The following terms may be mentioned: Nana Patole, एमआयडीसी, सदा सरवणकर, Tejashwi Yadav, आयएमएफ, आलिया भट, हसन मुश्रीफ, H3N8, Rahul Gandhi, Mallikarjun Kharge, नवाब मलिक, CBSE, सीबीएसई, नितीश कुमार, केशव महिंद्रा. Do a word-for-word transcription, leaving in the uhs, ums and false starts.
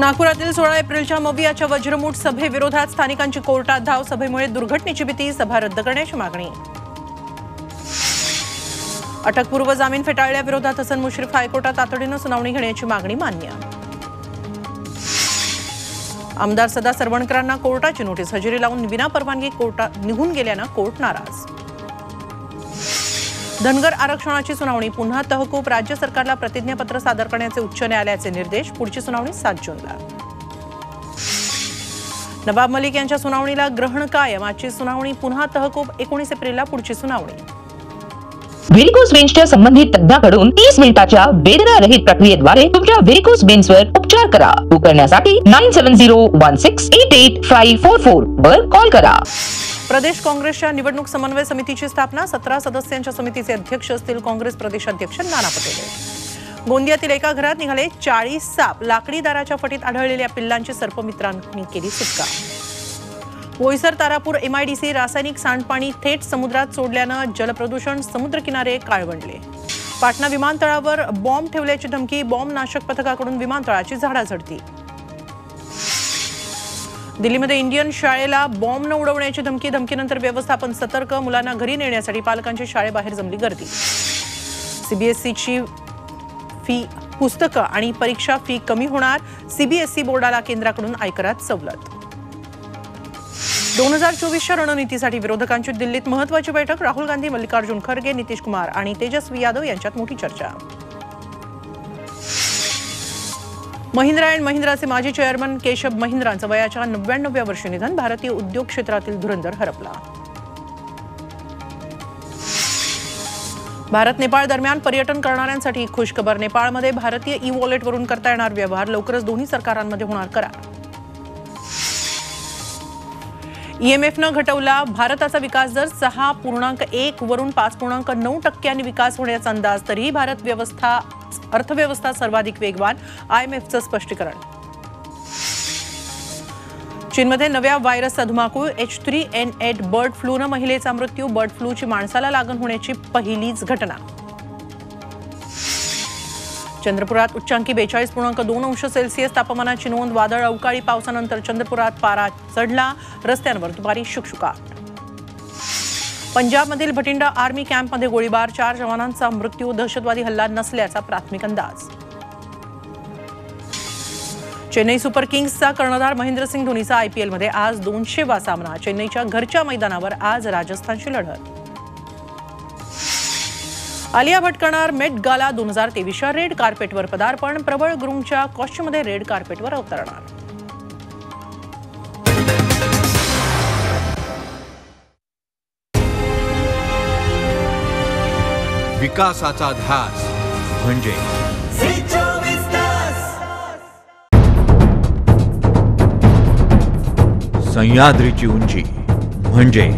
नागपुरातील सोळा एप्रिलच्या मवियाच्या वज्रमूठ सभेविरोधात स्थानिकांची कोर्टात धाव. सभेमुळे दुर्घटनेची भीती. सभा रद्द करण्याची मागणी. अटकपूर्व जामीन फेटाळल्याविरोधात हसन मुश्रीफ हायकोर्टात तातडीने सुनावणी घेण्याची मागणी मान्य. आमदार सदा सरवणकरांना कोर्टाची नोटीस. हजेरी लावून विनापरवानगी कोर्टात निघून गेल्यानं कोर्ट नाराज. धनगर आरक्षणाची सुनावणी पुन्हा तहकूब. राज्य सरकारला प्रतिज्ञापत्र सादर करण्याचे उच्च न्यायालयाचे निर्देश. पुढची सुनावणी सात जूनला. नवाब मलिक यांच्या सुनावणीला ग्रहण कायम. आजची सुनावणी पुन्हा तहकूब. एकोणीस एप्रिलला पुढची सुनावणी. व्हेरिकोज वेन्सच्या संबंधित तज्ञाकडून तीस मिनिटाच्या वेदनारहित प्रक्रियेद्वारे तुमच्या व्हेरिकोज वेन्सवर उपचार करा. तो करण्यासाठी nine seven zero one six eight eight five four four वर कॉल करा. प्रदेश काँग्रेसच्या निवडणूक समन्वय समितीची स्थापना. सतरा सदस्यांच्या समितीचे अध्यक्ष असतील काँग्रेस प्रदेशाध्यक्ष नाना पटोले. गोंदियातील एका घरात निघाले चाळीस साप. लाकडी दाराच्या फटीत आढळलेल्या पिल्लांची सर्पमित्रांनी केली सुटका. बोईसर तारापूर एमआयडीसी रासायनिक सांडपाणी थेट समुद्रात सोडल्यानं जलप्रदूषण. समुद्रकिनारे काळवंडले. पाटणा विमानतळावर बॉम्ब ठेवल्याची धमकी. बॉम्ब नाशक पथकाकडून विमानतळाची झाडाझडती. दिल्लीमध्ये इंडियन शाळेला बॉम्ब न उडवण्याची धमकी. धमकीनंतर व्यवस्थापन सतर्क. मुलांना घरी नेण्यासाठी पालकांची शाळेबाहेर जमली गर्दी. सीबीएसईची फी पुस्तकं आणि परीक्षा फी कमी होणार. सीबीएसई बोर्डाला केंद्राकडून आयकरात सवलत. दोन हजार चोवीसच्या रणनीतीसाठी विरोधकांची दिल्लीत महत्त्वाची बैठक. राहुल गांधी, मल्लिकार्जुन खरगे, नितीश कुमार आणि तेजस्वी यादव यांच्यात मोठी चर्चा. महिंद्रा अँड महिंद्राचे माजी चेअरमन केशव महिंद्रांचं वयाच्या नव्याण्णव्या वर्षी निधन. भारतीय उद्योग क्षेत्रातील धुरंधर हरपला. भारत नेपाळ दरम्यान पर्यटन करणाऱ्यांसाठी खुशखबर. नेपाळमध्ये भारतीय ई वॉलेटवरून करता येणार व्यवहार. लवकरच दोन्ही सरकारांमध्ये होणार करार. आयएमएफनं घटवला भारताचा विकास दर. सहा पूर्णांक एक वरून पाच पूर्णांक नऊ टक्क्यांनी विकास होण्याचा अंदाज. तरीही भारत व्यवस्था अर्थव्यवस्था सर्वाधिक वेगवान. आयएमएफचं स्पष्टीकरण. चीनमध्ये नव्या व्हायरसचा धुमाकूळ. H three N eight bird फ्लूनं महिलेचा मृत्यू. बर्ड फ्लूची माणसाला लागण होण्याची पहिलीच घटना. चंद्रपुरात उच्चांकी बेचाळीस पूर्णांक दोन अंश सेल्सिअस तापमानाची नोंद. वादळ अवकाळी पावसानंतर चंद्रपुरात पारा चढला. रस्त्यांवर दुपारी शुकशुकाट. पंजाबमधील भटिंडा आर्मी कॅम्पमध्ये गोळीबार. चार जवानांचा मृत्यू. दहशतवादी हल्ला नसल्याचा प्राथमिक अंदाज. चेन्नई सुपर किंग्सचा कर्णधार महेंद्रसिंग धोनीचा आयपीएलमध्ये आज दोनशे वा सामना. चेन्नईच्या घरच्या मैदानावर आज राजस्थानशी लढत. आलिया भट करणार मेट गाला दोन हजार तेवीसच्या रेड कार्पेटवर पदार्पण. प्रबळ ग्रूमच्या कॉस्ट्यूममध्ये रेड कार्पेटवर अवतरणार. विकासाचा ध्यास म्हणजे. सह्याद्रीची उंची म्हणजे.